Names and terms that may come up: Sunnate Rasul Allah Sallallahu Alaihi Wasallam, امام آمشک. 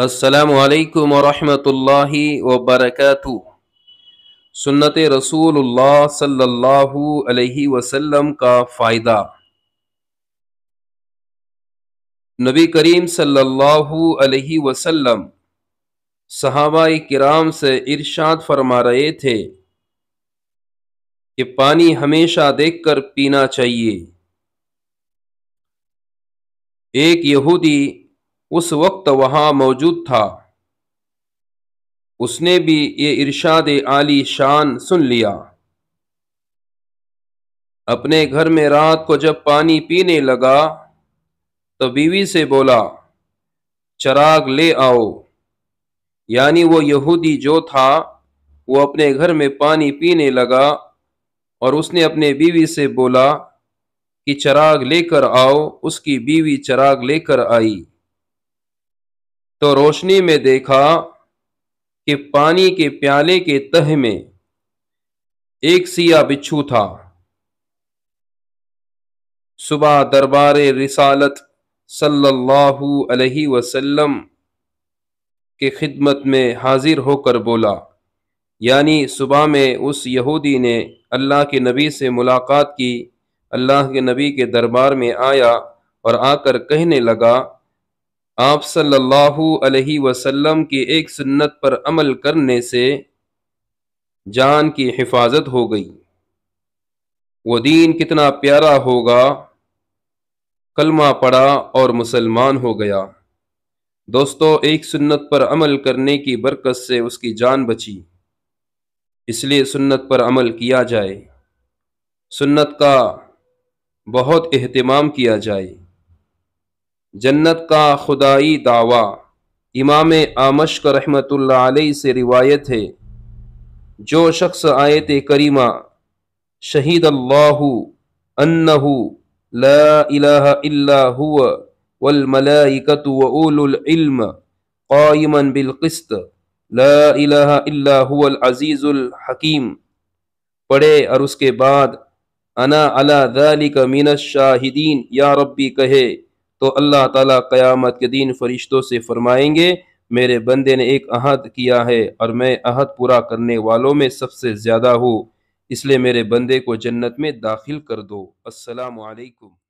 السلام علیکم ورحمۃ اللہ وبرکاتہ۔ سنت رسول اللہ صلی اللہ علیہ وسلم کا فائدہ۔ نبی کریم صلی اللہ علیہ وسلم صحابہ کرام سے ارشاد فرما رہے تھے کہ پانی ہمیشہ دیکھ کر پینا چاہیے۔ ایک یہودی اس وقت وہاں موجود تھا، اس نے بھی یہ ارشاد عالی شان سن لیا۔ اپنے گھر میں رات کو جب پانی پینے لگا تو بیوی سے بولا، چراغ لے آؤ۔ یعنی وہ یہودی جو تھا وہ اپنے گھر میں پانی پینے لگا اور اس نے اپنے بیوی سے بولا کہ چراغ لے کر آؤ۔ اس کی بیوی چراغ لے کر آئی تو روشنی میں دیکھا کہ پانی کے پیالے کے تہ میں ایک سیاہ بچھو تھا۔ صبح دربار رسالت صلی اللہ علیہ وسلم کی خدمت میں حاضر ہو کر بولا، یعنی صبح میں اس یہودی نے اللہ کے نبی سے ملاقات کی، اللہ کے نبی کے دربار میں آیا اور آ کر کہنے لگا، آپ صلی اللہ علیہ وسلم کی ایک سنت پر عمل کرنے سے جان کی حفاظت ہو گئی۔ وہ دین کتنا پیارا ہوگا، کلمہ پڑھا اور مسلمان ہو گیا۔ دوستو، ایک سنت پر عمل کرنے کی برکت سے اس کی جان بچی، اس لیے سنت پر عمل کیا جائے، سنت کا بہت اہتمام کیا جائے۔ جنت کا خدائی دعویٰ۔ امام آمشک رحمۃ اللہ علیہ سے روایت ہے، جو شخص آیت کریمہ شہید اللہ انہ لا الہ الا ہوا والملائکۃ واولو العلم قائما بالقسط لا الہ الا هو العزیز الحکیم پڑھے اور اس کے بعد انا علی ذالک من الشاہدین یا ربی کہے تو اللہ تعالیٰ قیامت کے دن فرشتوں سے فرمائیں گے، میرے بندے نے ایک عہد کیا ہے اور میں عہد پورا کرنے والوں میں سب سے زیادہ ہوں، اس لیے میرے بندے کو جنت میں داخل کر دو۔ السلام علیکم۔